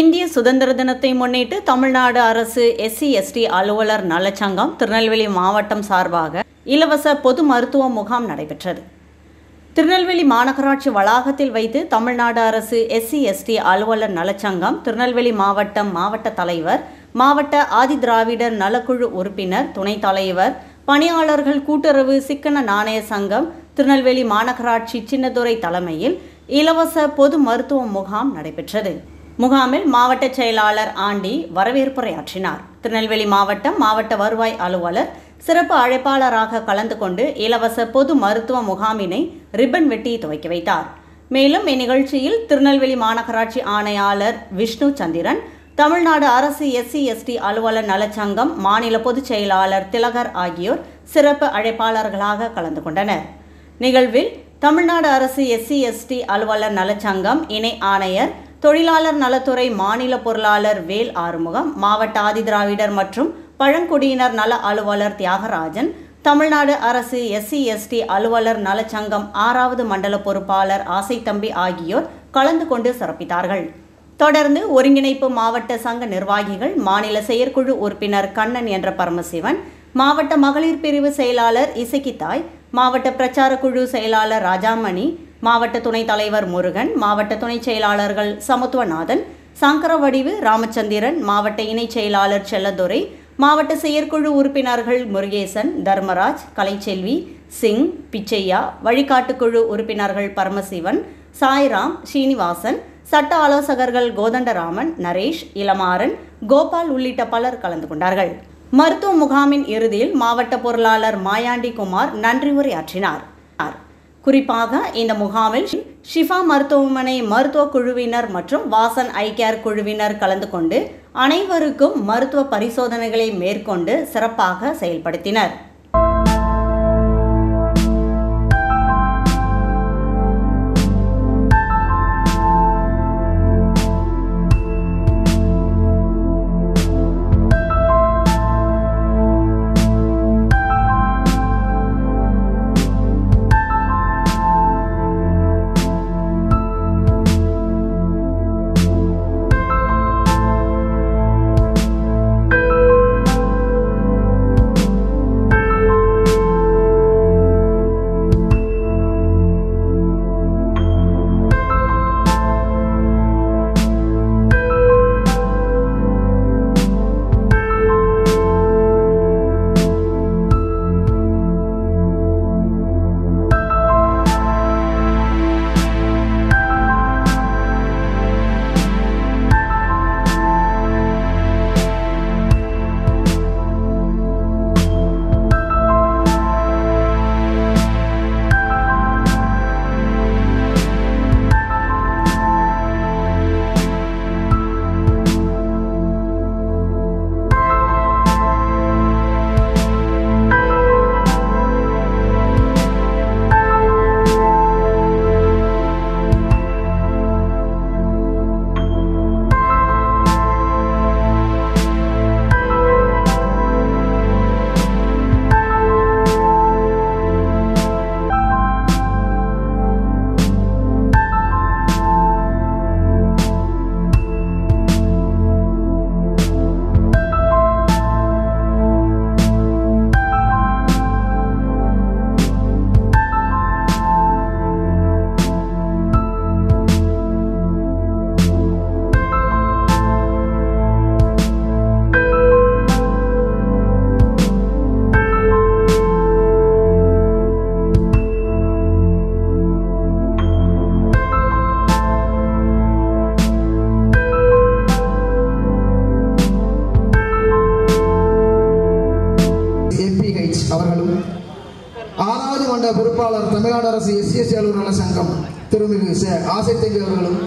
இந்திய சுதந்திர தினத்தை முன்னிட்டு தமிழ்நாடு அரசு எஸ்சி எஸ்டி அலுவலர் நலச்சங்கம் திருநெல்வேலி மாவட்டம் சார்பாக இலவச பொது மருத்துவ முகாம் நடைபெற்றது. திருநெல்வேலி மாநகராட்சி வளாகத்தில் வைத்து தமிழ்நாடு அரசு எஸ்சி எஸ்டி அலுவலர் நலச்சங்கம் திருநெல்வேலி மாவட்ட தலைவர், மாவட்ட ஆதி திராவிடர் நலக்குழு உறுப்பினர், துணைத் தலைவர், பணியாளர்கள் கூட்டுறவு சிக்கன நாணய சங்கம் திருநெல்வேலி மாநகராட்சி சின்னத்துரை தலைமையில் இலவச பொது மருத்துவ முகாம் நடைபெற்றது. முகாமில் மாவட்ட செயலாளர் ஆண்டி வரவேற்புரையாற்றினார். திருநெல்வேலி மாவட்ட வருவாய் அலுவலர் சிறப்பு அழைப்பாளராக கலந்து கொண்டு இலவச பொது மருத்துவ முகாமினை ரிப்பன் வெட்டி துவக்கி வைத்தார். மேலும் இந்நிகழ்ச்சியில் திருநெல்வேலி மாநகராட்சி ஆணையாளர் விஷ்ணு சந்திரன், தமிழ்நாடு அரசு எஸ்சி எஸ்டி அலுவலர் நலச்சங்கம் மாநில பொதுச் செயலாளர் திலகர் ஆகியோர் சிறப்பு அழைப்பாளர்களாக கலந்து கொண்டனர். நிகழ்வில் தமிழ்நாடு அரசு எஸ்சி எஸ்டி அலுவலர் நலச்சங்கம் இணை ஆணையர், தொழிலாளர் நலத்துறை மாநில பொருளாளர் வேல் ஆறுமுகம், மாவட்ட ஆதிதிராவிடர் மற்றும் பழங்குடியினர் நல அலுவலர் தியாகராஜன், தமிழ்நாடு அரசு எஸ்சி எஸ்டி அலுவலர் நலச்சங்கம் 6வது மண்டல பொறுப்பாளர் ஆசைத்தம்பி ஆகியோர் கலந்து கொண்டு சிறப்பித்தார்கள். தொடர்ந்து ஒருங்கிணைப்பு மாவட்ட சங்க நிர்வாகிகள், மாநில செயற்குழு உறுப்பினர் கண்ணன் என்ற பரமசிவன், மாவட்ட மகளிர் பிரிவு செயலாளர் இசைக்கித்தாய், மாவட்ட பிரச்சார குழு செயலாளர் ராஜாமணி, மாவட்ட துணைத் தலைவர் முருகன், மாவட்ட துணைச் செயலாளர்கள் சமத்துவ நாதன், சங்கர வடிவு, ராமச்சந்திரன், மாவட்ட இணைச் செயலாளர் செல்லதுரை, மாவட்ட செயற்குழு உறுப்பினர்கள் முருகேசன், தர்மராஜ், கலைச்செல்வி சிங், பிச்சையா, வழிகாட்டுக்குழு உறுப்பினர்கள் பரமசிவன், சாய்ராம், சீனிவாசன், சட்ட ஆலோசகர்கள் கோதண்டராமன், நரேஷ், இளமாறன், கோபால் உள்ளிட்ட பலர் கலந்து கொண்டார்கள். மருத்துவ முகாமின் இறுதியில் மாவட்ட பொருளாளர் மாயாண்டி குமார் நன்றி உரையாற்றினார். குறிப்பாக இந்த முகாமில் ஷிஃபா மருத்துவமனை மருத்துவ குழுவினர் மற்றும் வாசன் ஐ கேர் குழுவினர் கலந்து கொண்டு அனைவருக்கும் மருத்துவ பரிசோதனைகளை மேற்கொண்டு சிறப்பாக செயல்படுத்தினர். பொறுப்பாளர் தமிழ்நாடு அரசு எஸ்சி எஸ்டி அலுவலர் சங்கம் திருமிகு ஆசைத்தம்பி அவர்களும்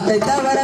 தவற